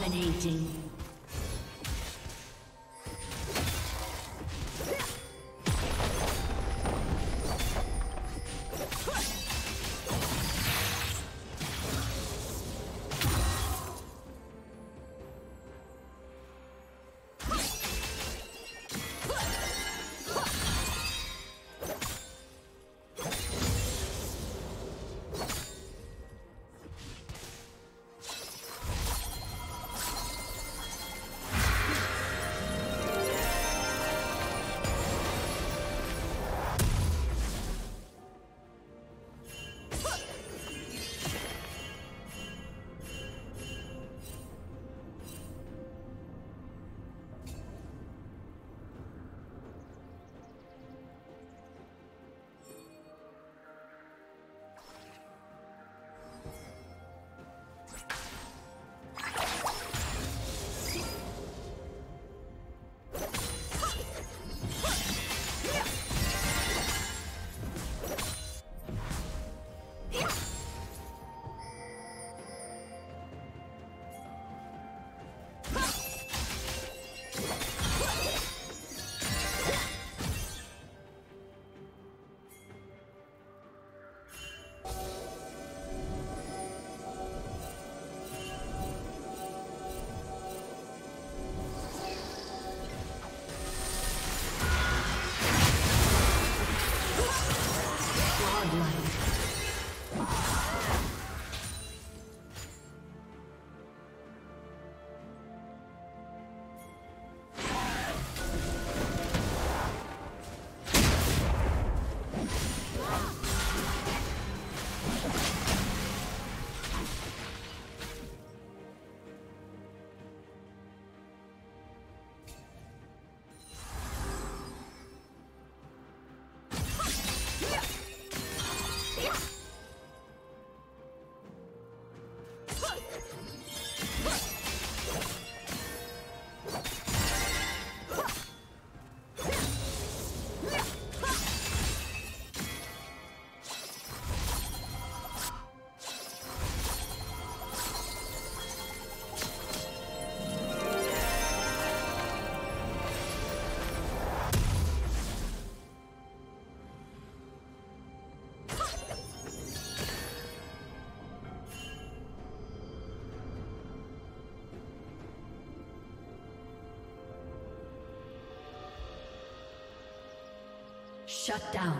Dominating. Shut down.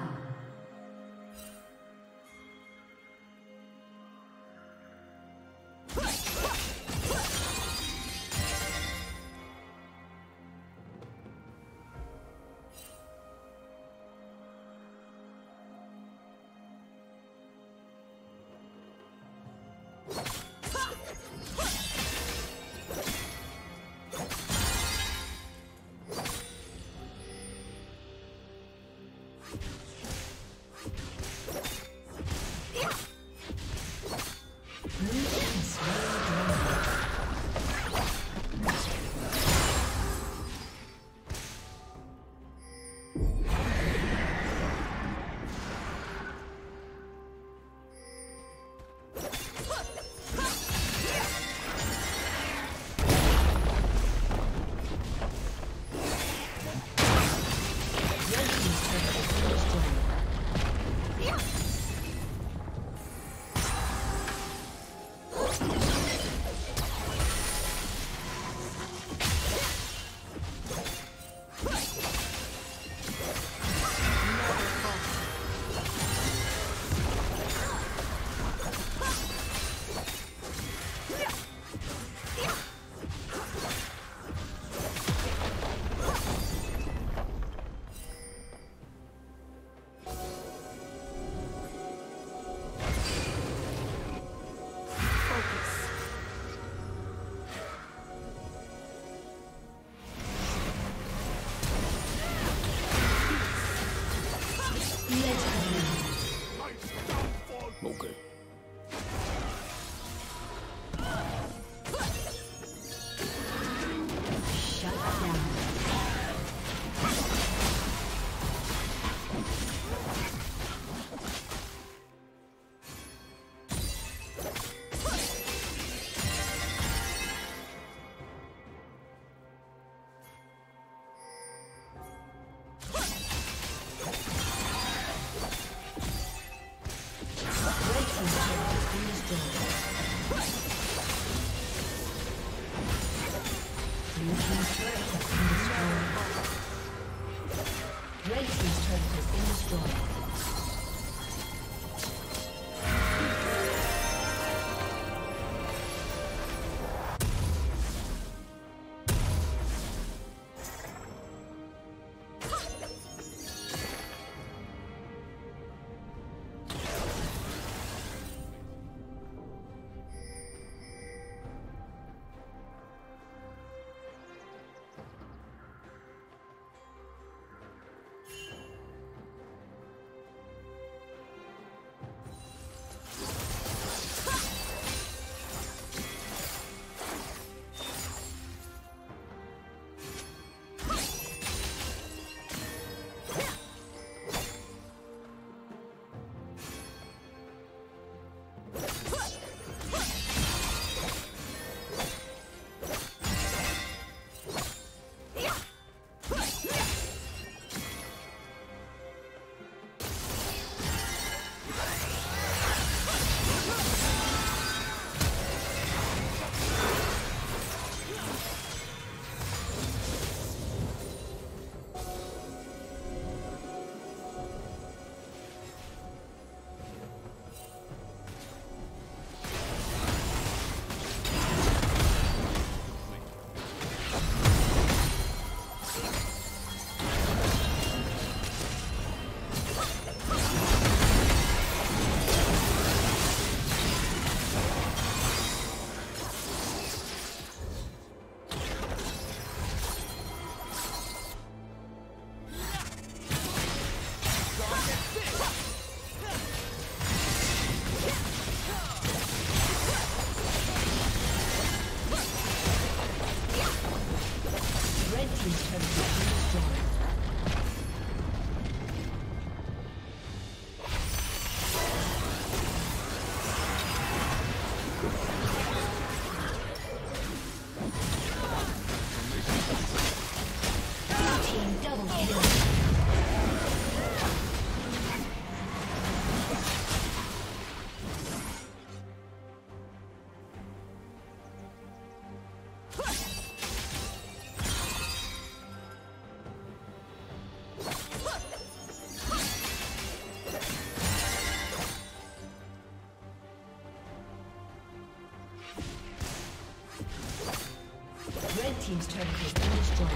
Team's turret has been destroyed.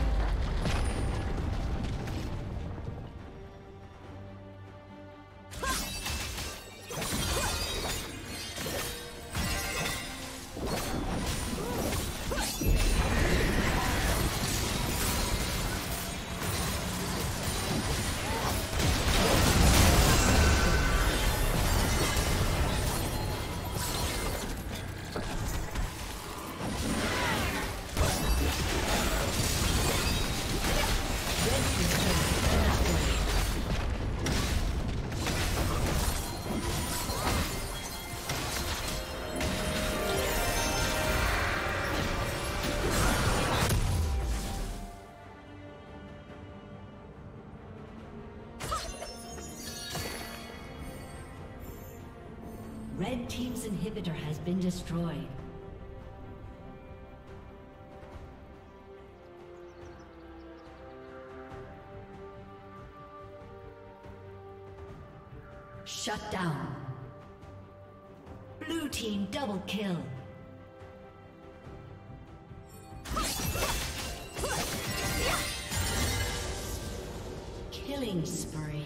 Red team's inhibitor has been destroyed. Shut down. Blue team double kill. Killing spree.